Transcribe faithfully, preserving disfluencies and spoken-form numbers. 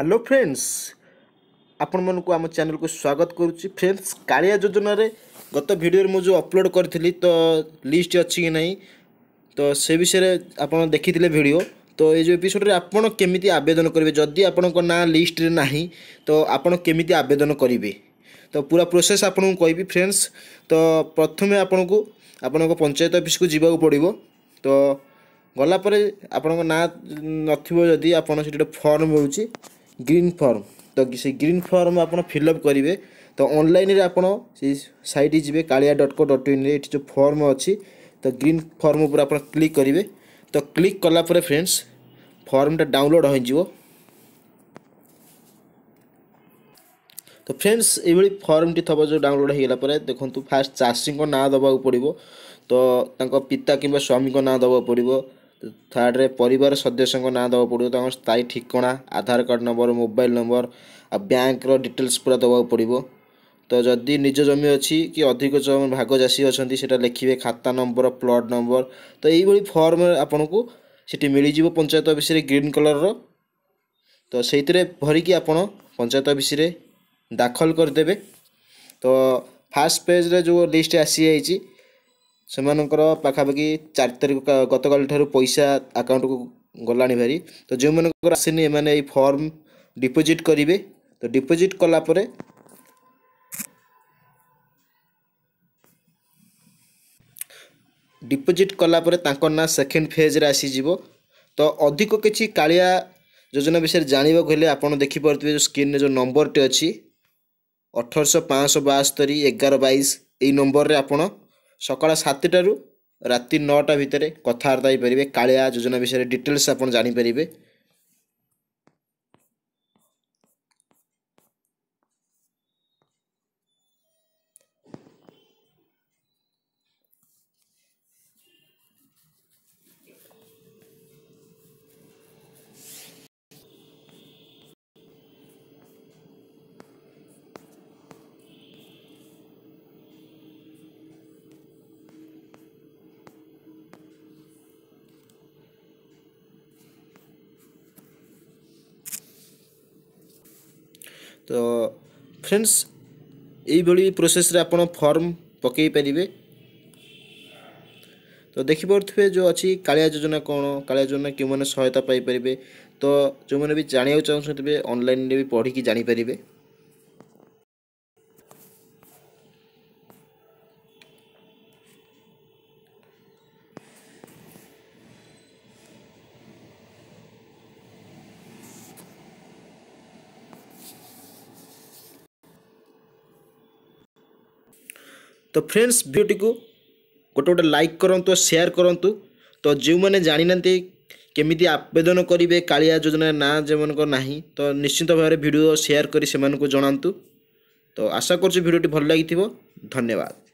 Hello friends आपण मानकु आम channel को स्वागत करुच्ची। फ्रेंड्स कालिया योजना रे गत वीडियो रे मु जो अपलोड करथिली तो लिस्ट अछि कि नहीं तो से विषय रे आपण देखिथिले वीडियो। तो ये जो एपिसोड रे आपण केमिति आवेदन करबे जदि आपण को ना लिस्ट रे नाही तो आपण केमिति आवेदन करबे तो पूरा प्रोसेस आपण को कहबी। फ्रेंड्स तो प्रथमे आपण को आपण को पंचायत ऑफिस को जीवा पड़िबो। तो गला पर आपण को ना नथिबो जदि आपण सेट फॉर्म होउची ग्रीन फॉर्म तो से ग्रीन फॉर्म आपन फिलअप करेंगे तो ऑनलाइन रे आपन से साइट जिवे Kalia dot co dot in रे जो फॉर्म अच्छी तो ग्रीन फॉर्म ऊपर आपन क्लिक करेंगे। तो क्लिक कला पर फ्रेंड्स फॉर्मटा डाउनलोड हो जिवो। तो फ्रेंड्स एभली फॉर्म टी थबो जो डाउनलोड हेला पर देखंतु फास्ट चाषी को ना दबाउ पड़िवो तो तांको पिता किबा स्वामी को ना दबाउ पड़िवो। थर्ड रे परिवार सदस्य को ना दवा पड़ो तो स्थायी ठिकाना Aadhaar card number mobile number आ बैंक रो डिटेल्स पूरा दवा पड़ो। तो जदि निज जमी अच्छी कि अधिक जमी भाग चाषी अच्छा से लिखे खाता नंबर प्लॉट नंबर तो यही फॉर्म आपन को सीटी मिल जाव पंचायत ऑफिस ग्रीन कलर रो। तो से भरिकी आप पंचायत ऑफिस दाखल करदे। तो फास्ट पेज रे जो लिस्ट आसी जाइए से पाखापाखि चार तारिख गतकाल ठारू पैसा अकाउंट को गला भारी। तो जो मन आसनी एने फॉर्म डिपोजिट करेंगे तो डिपोजिट कलापर डिपोजिट कलापर ना सेकेंड फेज रे आसीज। तो अधिक किसी कालिया योजना विषय जानवा को आप देखिपे जो स्क्रीन जो नंबर टे अच्छी अठरश पाँच बास्तरी एगार बैश यही नंबर आप सकाल सातटू राति नौटा भितर कथबार्ता हो पारे कालिया योजना विषय डिटेल्स आप जानीपर। तो फ्रेंड्स यही प्रोसेस रे आपन फॉर्म पकई पारे। तो देखिपे जो अच्छी कालिया योजना कौन कालिया योजना क्यों मैंने सहायता पाई पारे तो जो मैंने भी जाना चाहते ऑनलाइन भी पढ़ी जानीपर। तो फ्रेंड्स भिडियोटी को गोटे गोटे लाइक करूँ शेयर करूँ। तो जो मैंने जानी ना केमी आवेदन करेंगे कालिया योजना ना जो मन ना तो निश्चिंत भाव भिडियो शेयर कर जनातु। तो आशा करूँ भिडियोटी भल लगी। धन्यवाद।